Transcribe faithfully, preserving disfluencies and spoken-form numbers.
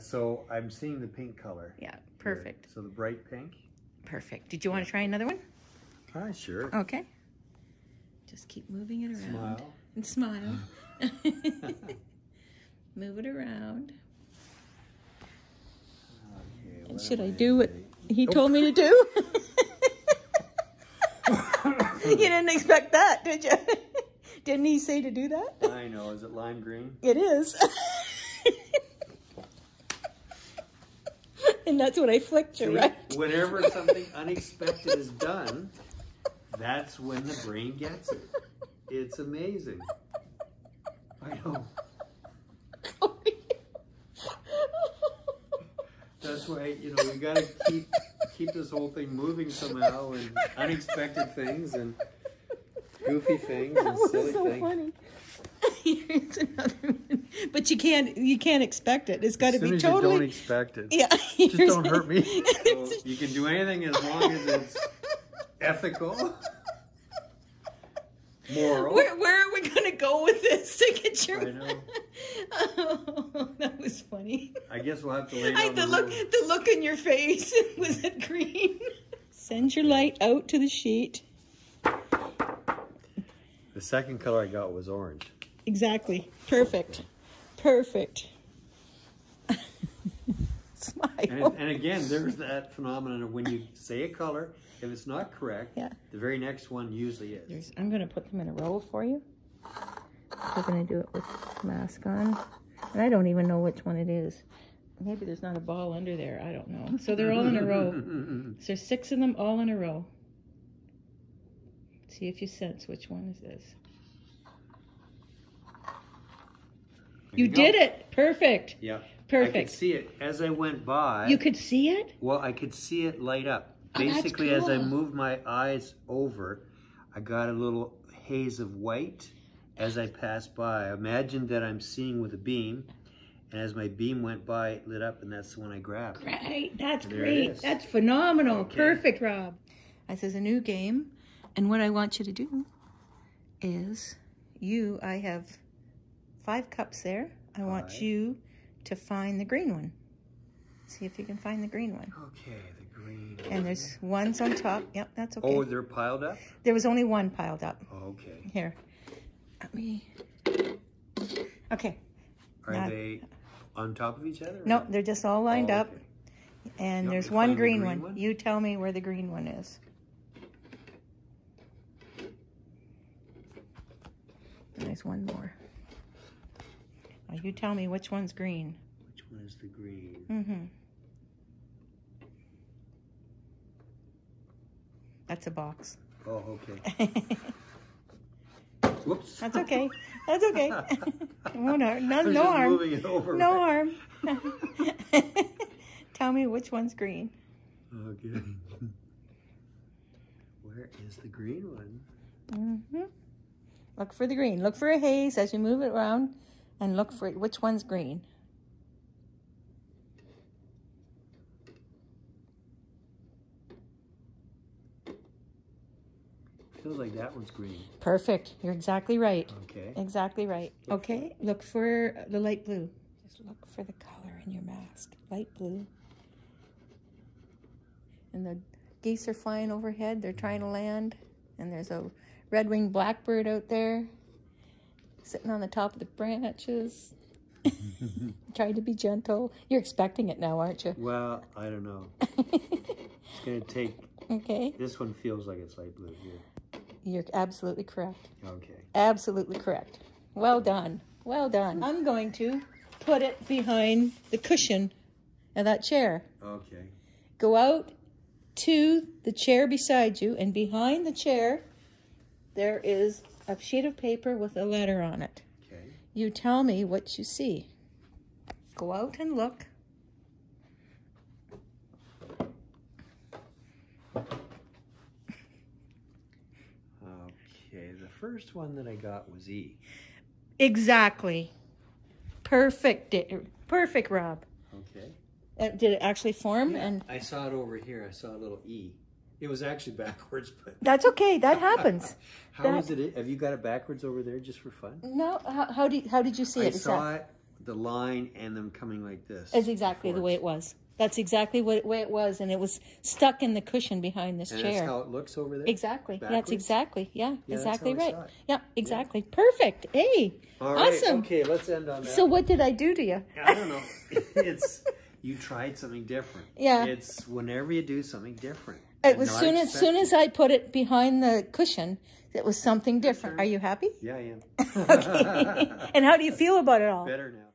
So I'm seeing the pink color. Yeah, perfect. Here. So the bright pink. Perfect. Did you want to try another one? Ah, sure. Okay. Just keep moving it around. Smile. And smile. Move it around. Okay, and should I, I do what he oh. told me to do? You didn't expect that, did you? Didn't he say to do that? I know. Is it lime green? It is. And that's when I flicked you, right? Whenever something unexpected is done, that's when the brain gets it. It's amazing. I know. That's why, you know, we gotta keep keep this whole thing moving somehow, and unexpected things and goofy things that and silly so things. Funny. Here's another one. But you can't you can't expect it. It's got to be as totally. You don't expect it. Yeah. Just don't it. hurt me. So you can do anything as long as it's ethical, moral. Where, where are we gonna go with this signature? I know. Oh, that was funny. I guess we'll have to lay down I, the, the look. Room. The look in your face was it green? Send your light out to the sheet. The second color I got was orange. Exactly. Perfect. Perfect. Smile. And, and again, there's that phenomenon of when you say a color, if it's not correct, yeah. the very next one usually is. There's, I'm going to put them in a row for you. We're going to do it with mask on. And I don't even know which one it is. Maybe there's not a ball under there. I don't know. So they're all in a row. So there's six of them all in a row. See if you sense which one is this. You, you did it. Perfect. Yeah. Perfect. I could see it as I went by. You could see it? Well, I could see it light up. Oh, basically, that's cool. As I moved my eyes over, I got a little haze of white as I passed by. I imagined that I'm seeing with a beam. And as my beam went by, it lit up, and that's the one I grabbed. Great. That's great. That's phenomenal. Okay. Perfect, Rob. This is a new game. And what I want you to do is you, I have... Five cups there. I want Five. you to find the green one. See if you can find the green one. Okay, the green one. And there's ones on top. Yep, that's okay. Oh, they're piled up? There was only one piled up. Okay. Here. Let me... Okay. Are now, they on top of each other? No, they're just all lined oh, okay. up. And there's one green, the green one. one. You tell me where the green one is. And there's one more. Well, you tell me which one's green. Which one is the green? Mm-hmm. That's a box. Oh, okay. Whoops. That's okay. That's okay. No, no, no, no harm. Moving it over, no right? harm. Tell me which one's green. Okay. Where is the green one? Mm-hmm. Look for the green. Look for a haze as you move it around. And look for it. Which one's green? Feels like that one's green. Perfect. You're exactly right. Okay. Exactly right. Okay. Look for the light blue. Just look for the color in your mask. Light blue. And the geese are flying overhead. They're trying to land. And there's a red-winged blackbird out there. Sitting on the top of the branches. Trying to be gentle. You're expecting it now, aren't you? Well, I don't know. It's going to take... Okay. This one feels like it's light blue here. You're absolutely correct. Okay. Absolutely correct. Well done. Well done. I'm going to put it behind the cushion of that chair. Okay. Go out to the chair beside you, and behind the chair, there is... a sheet of paper with a letter on it. Okay. You tell me what you see. Go out and look. Okay, the first one that I got was E. Exactly. Perfect, perfect, Rob. Okay. Uh, did it actually form? Yeah, and I saw it over here. I saw a little E. It was actually backwards, but... That's okay. That happens. How that... is it? Have you got it backwards over there just for fun? No. How, how, did, how did you see it? I saw it the line and them coming like this. That's exactly the way it was. That's exactly what way it was, and it was stuck in the cushion behind this and chair. That's how it looks over there. Exactly. Backwards? That's exactly. Yeah. yeah exactly right. Yeah. Exactly. Yeah. Perfect. Hey. All right. Awesome. Okay. Let's end on that. So what did I do to you? I don't know. It's you tried something different. Yeah. It's whenever you do something different. It was soon as soon as I put it behind the cushion. It was something different. Sure. Are you happy? Yeah, I am. Okay. And how do you feel about it all? Better now.